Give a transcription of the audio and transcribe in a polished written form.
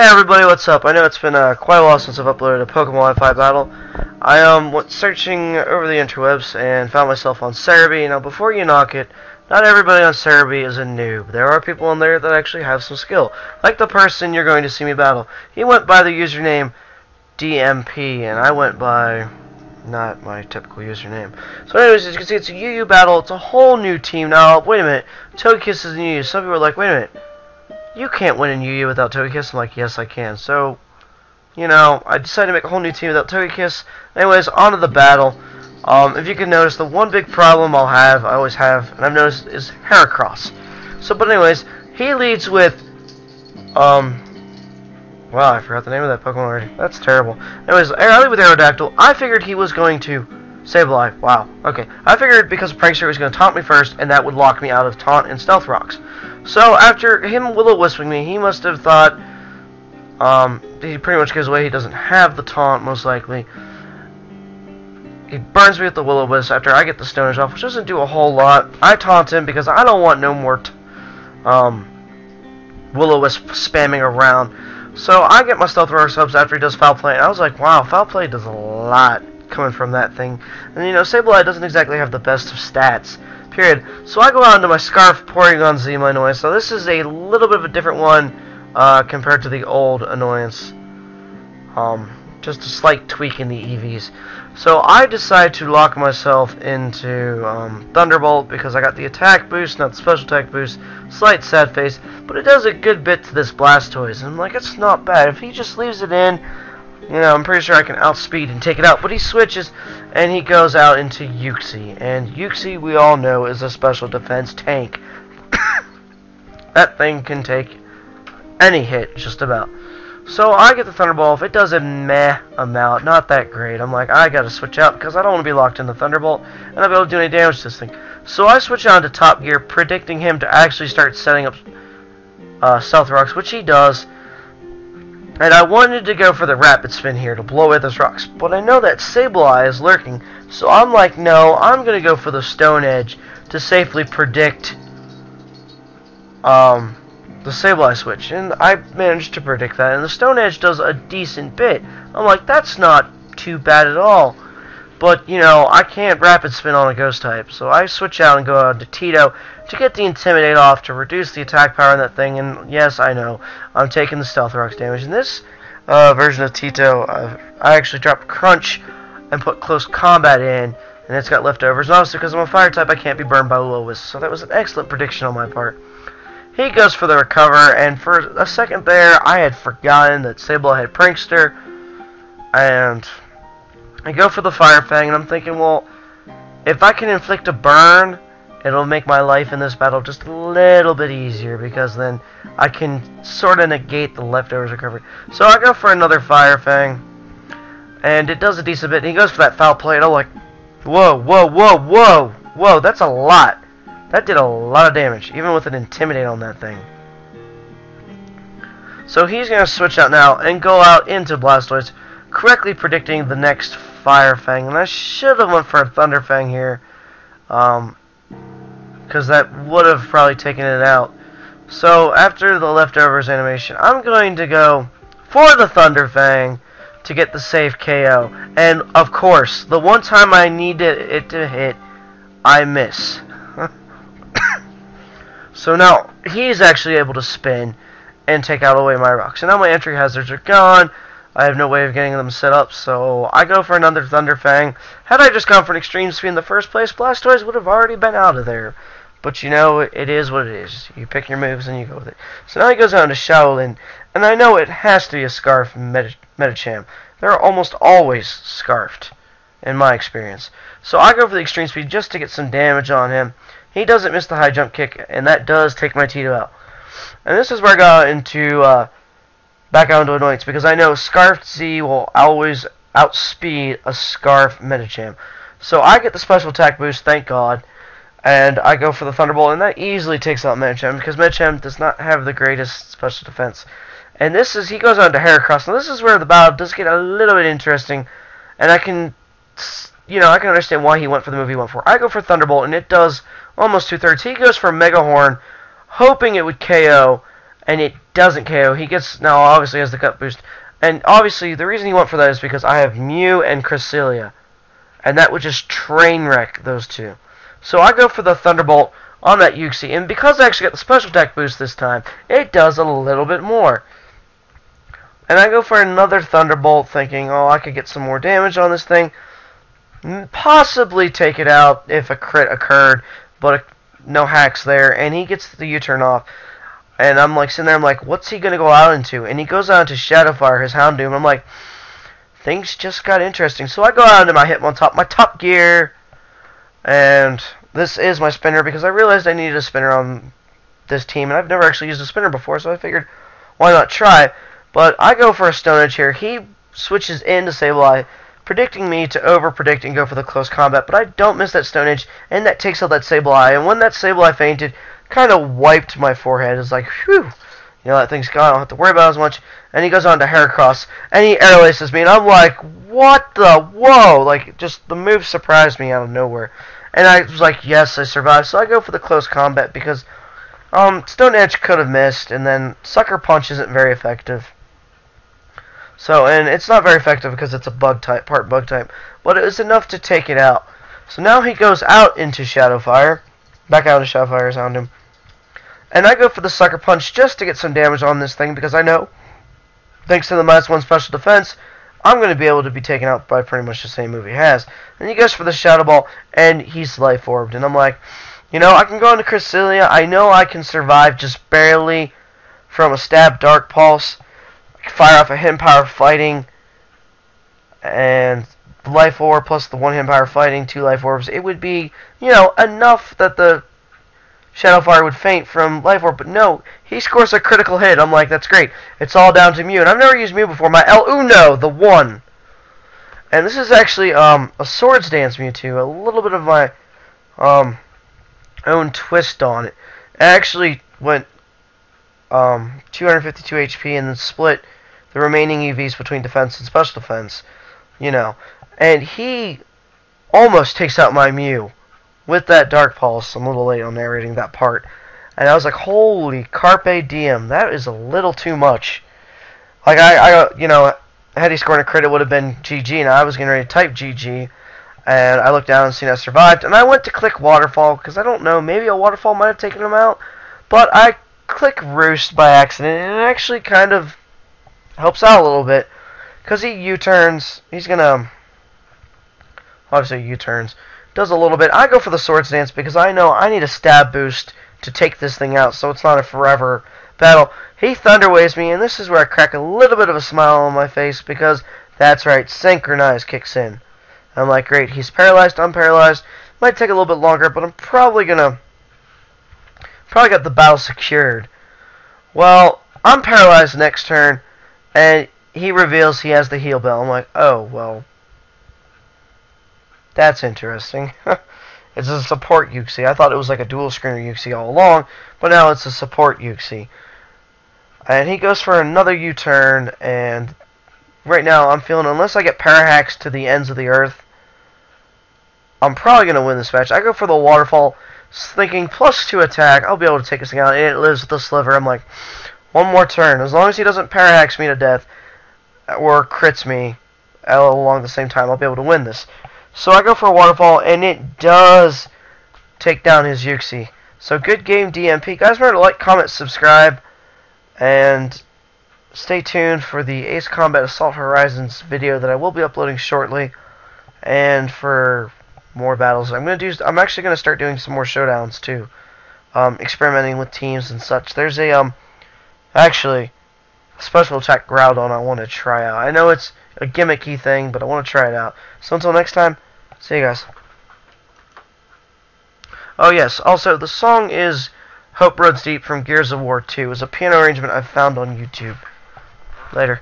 Hey everybody, what's up? I know it's been quite a while since I've uploaded a Pokemon Wi-Fi battle. I was searching over the interwebs and found myself on Serebii. Now, before you knock it, not everybody on Serebii is a noob. There are people in there that actually have some skill. Like the person you're going to see me battle. He went by the username DMP, and I went by not my typical username. So anyways, as you can see, it's a UU battle. It's a whole new team. Now, wait a minute. Togekiss is in UU. Some people are like, wait a minute. You can't win in UU without Togekiss. I'm like, yes, I can. So, you know, I decided to make a whole new team without Togekiss. Anyways, on to the battle. If you can notice, the one big problem I always have, and I've noticed, is Heracross. So, but anyways, he leads with, wow, I forgot the name of that Pokemon already. That's terrible. Anyways, I lead with Aerodactyl. I figured he was going to Sableye. Wow, okay. I figured because Prankster was going to taunt me first, and that would lock me out of taunt and Stealth Rocks. So after him will-o-wisping me, he must have thought he pretty much gives away he doesn't have the taunt, most likely. He burns me with the will-o-wisp after I get the Stone Edge off, which doesn't do a whole lot. I taunt him because I don't want no more will-o-wisp spamming around. So I get my Stealth Roar subs after he does Foul Play, and I was like, wow, Foul Play does a lot coming from that thing. And you know, Sableye doesn't exactly have the best of stats. Period. So I go out into my Scarf, pouring on Z, my annoyance. So this is a little bit of a different one compared to the old annoyance. Just a slight tweak in the EVs. So I decide to lock myself into Thunderbolt because I got the attack boost, not the special attack boost. Slight sad face, but it does a good bit to this Blastoise. And I'm like, it's not bad. If he just leaves it in, you know, I'm pretty sure I can outspeed and take it out. But he switches, and he goes out into Uxie. And Uxie, we all know, is a special defense tank. That thing can take any hit, just about. So I get the Thunderbolt. If it does a meh amount, not that great, I'm like, I gotta switch out, because I don't want to be locked in the Thunderbolt, and I'll be able to do any damage to this thing. So I switch on to Top Gear, predicting him to actually start setting up Stealth Rocks, which he does. And I wanted to go for the Rapid Spin here to blow away those rocks. But I know that Sableye is lurking. So I'm like, no, I'm going to go for the Stone Edge to safely predict the Sableye switch. And I managed to predict that. And the Stone Edge does a decent bit. I'm like, that's not too bad at all. But, you know, I can't Rapid Spin on a Ghost type. So I switch out and go out to Tito to get the Intimidate off to reduce the attack power on that thing. And yes, I know, I'm taking the Stealth Rocks damage. In this version of Tito, I actually dropped Crunch and put Close Combat in, and it's got leftovers. And obviously, because I'm a Fire type, I can't be burned by Lowest. So that was an excellent prediction on my part. He goes for the Recover, and for a second there, I had forgotten that Sableye had Prankster. And I go for the Fire Fang, and I'm thinking, well, if I can inflict a burn, it'll make my life in this battle just a little bit easier, because then I can sort of negate the leftovers recovery. So I go for another Fire Fang, and it does a decent bit, and he goes for that Foul Play, and I'm like, whoa, whoa, whoa, whoa, whoa, that's a lot. That did a lot of damage, even with an Intimidate on that thing. So he's going to switch out now and go out into Blastoise, correctly predicting the next Fire Fang, and I should have went for a Thunder Fang here, because that would have probably taken it out. So after the leftovers animation, I'm going to go for the Thunder Fang to get the safe KO. And of course, the one time I needed it to hit, I miss. So now he's actually able to spin and take out away my rocks. And now my entry hazards are gone. I have no way of getting them set up, so I go for another Thunder Fang. Had I just gone for an Extreme Speed in the first place, Blastoise would have already been out of there. But you know, it is what it is. You pick your moves and you go with it. So now he goes on to Shaolin, and I know it has to be a Scarf Medicham. They're almost always scarfed, in my experience. So I go for the Extreme Speed just to get some damage on him. He doesn't miss the high jump kick, and that does take my Tito out. And this is where I got into back out into annoyance, because I know Scarf Z will always outspeed a Scarf Medicham. So I get the special attack boost, thank God, and I go for the Thunderbolt, and that easily takes out Medicham, because Medicham does not have the greatest special defense. And this is, he goes on to Heracross, and this is where the battle does get a little bit interesting, and I can, you know, I can understand why he went for the move he went for. I go for Thunderbolt, and it does almost two-thirds. He goes for Mega Horn, hoping it would KO, and it doesn't KO. He gets now obviously has the Cut Boost, and obviously the reason he went for that is because I have Mew and Cresselia, and that would just train wreck those two. So I go for the Thunderbolt on that Uxie, and because I actually got the special attack boost this time, it does a little bit more. And I go for another Thunderbolt thinking, oh, I could get some more damage on this thing. Possibly take it out if a crit occurred, but no hacks there, and he gets the U-turn off. And I'm like sitting there, I'm like, what's he going to go out into? And he goes out into Shadowfire, his Houndoom. I'm like, things just got interesting. So I go out into my Hitmontop, my Top Gear, and this is my spinner because I realized I needed a spinner on this team, and I've never actually used a spinner before, so I figured, why not try? But I go for a Stone Edge here. He switches into Sableye, predicting me to over-predict and go for the close combat, but I don't miss that Stone Edge, and that takes out that Sableye, and when that Sableye fainted, kind of wiped my forehead. It's like, whew, you know, that thing's gone, I don't have to worry about it as much. And he goes on to Heracross, and he air laces me, and I'm like, what the, whoa, like, just the move surprised me out of nowhere. And I was like, yes, I survived, so I go for the close combat, because Stone Edge could have missed, and then Sucker Punch isn't very effective. So, and it's not very effective because it's a bug type, part bug type, but it was enough to take it out. So now he goes out into Shadowfire, back out into Shadowfire, sound him. And I go for the Sucker Punch just to get some damage on this thing because I know, thanks to the -1 special defense, I'm going to be able to be taken out by pretty much the same move he has. And he goes for the Shadow Ball, and he's Life Orbed. And I'm like, you know, I can go into Cresselia. I know I can survive just barely from a stab, Dark Pulse. Fire off a Hidden Power Fighting and Life Orb plus the one Hidden Power Fighting, 2 Life Orbs. It would be, you know, enough that the Shadowfire would faint from Life Orb, but no, he scores a critical hit. I'm like, that's great. It's all down to Mew, and I've never used Mew before. My El Uno, the one. And this is actually a Swords Dance Mewtwo, a little bit of my own twist on it. I actually went 252 HP and then split the remaining EVs between defense and special defense, you know. And he almost takes out my Mew with that Dark Pulse. I'm a little late on narrating that part. And I was like, holy carpe diem, that is a little too much. Like, I you know, had he scored a crit, it would have been GG, and I was getting ready to type GG. And I looked down and seen I survived. And I went to click Waterfall, because I don't know, maybe a Waterfall might have taken him out. But I click Roost by accident, and it actually kind of helps out a little bit because he U-turns. He's gonna obviously U-turns, does a little bit. I go for the Swords Dance because I know I need a stab boost to take this thing out, so it's not a forever battle. He Thunder Waves me, and this is where I crack a little bit of a smile on my face because that's right, Synchronize kicks in. I'm like, great, he's paralyzed, I'm paralyzed. Might take a little bit longer, but I'm probably gonna. Probably got the battle secured. Well, I'm paralyzed next turn, and he reveals he has the heal bell. I'm like, oh, well, that's interesting. It's a support Uxie. I thought it was like a dual screener Uxie all along, but now it's a support Uxie. And he goes for another U-turn, and right now I'm feeling, unless I get para-hacks to the ends of the earth, I'm probably going to win this match. I go for the Waterfall, thinking +2 attack, I'll be able to take this thing out, and it lives with the sliver. I'm like, one more turn. As long as he doesn't parahax me to death or crits me along the same time, I'll be able to win this. So I go for a Waterfall, and it does take down his Uxie. So good game, DMP. Guys, remember to like, comment, subscribe, and stay tuned for the Ace Combat Assault Horizons video that I will be uploading shortly, and for more battles. I'm actually gonna start doing some more showdowns too, experimenting with teams and such. There's a actually a special attack Groudon I want to try out. I know it's a gimmicky thing, but I want to try it out. So until next time, see you guys. Oh yes, also the song is "Hope Runs Deep" from Gears of War 2. It's a piano arrangement I found on YouTube. Later.